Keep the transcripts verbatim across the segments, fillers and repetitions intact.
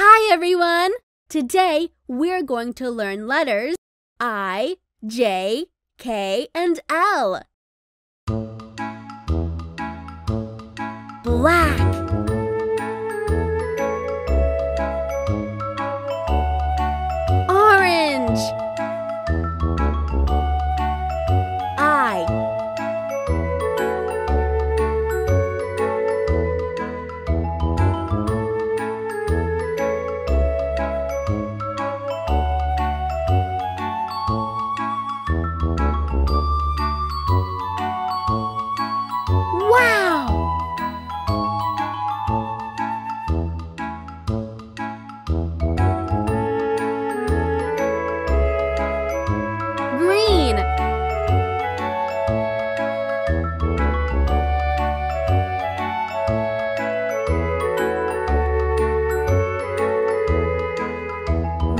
Hi everyone! Today we're going to learn letters I, J, K, and L. Black, orange, I,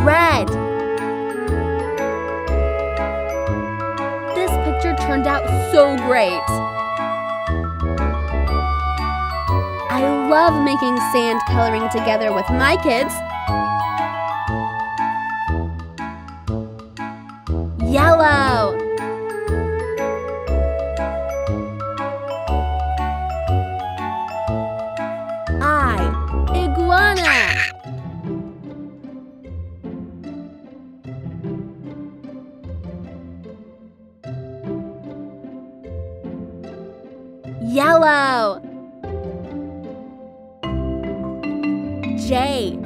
red. This picture turned out so great. I love making sand coloring together with my kids. Yellow. I, iguana. Yellow. J,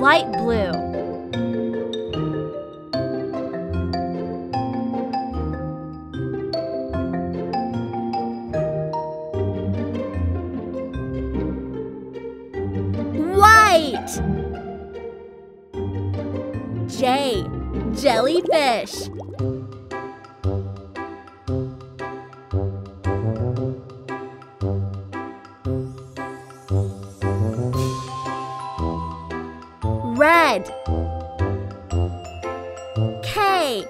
light blue. White. J, jellyfish. Red. K,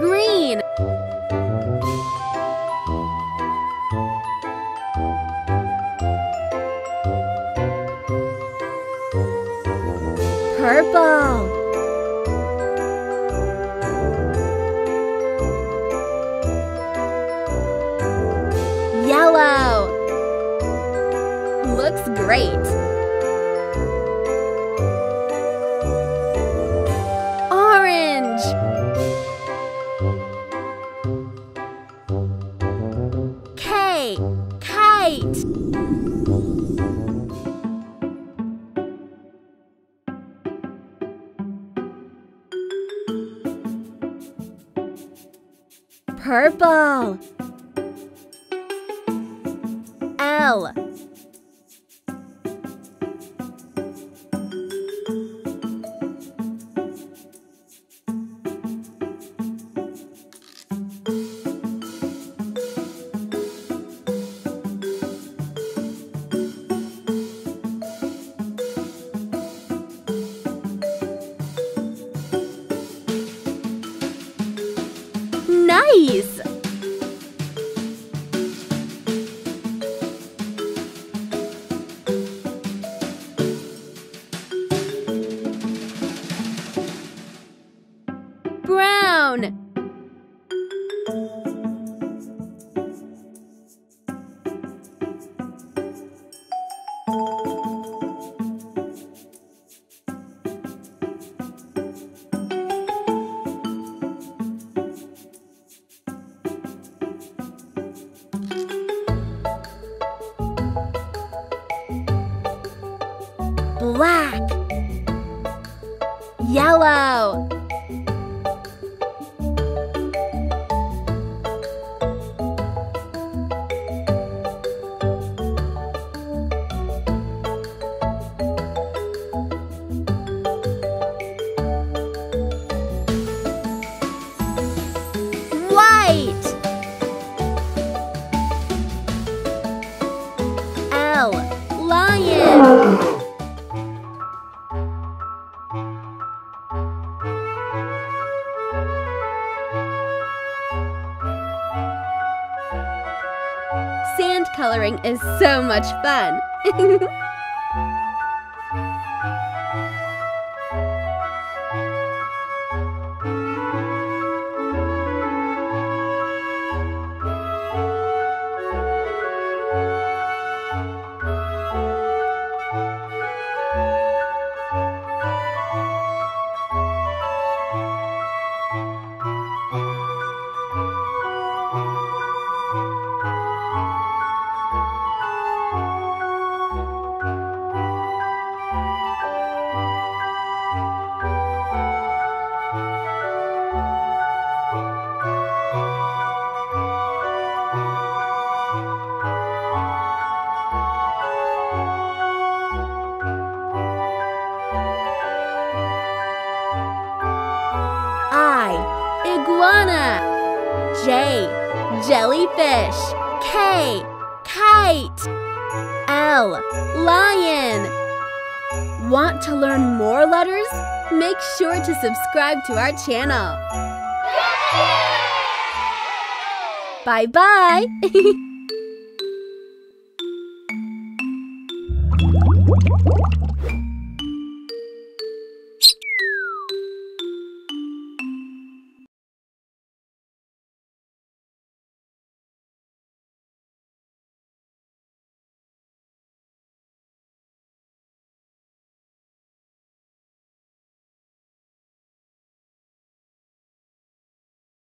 green. Purple. Yellow. Looks great. Orange. K, kite. Purple. L, nice! Brown. Black. Yellow. yellow. Sand coloring is so much fun! J, jellyfish. K, kite. L, lion. Want to learn more letters? Make sure to subscribe to our channel. Bye-bye.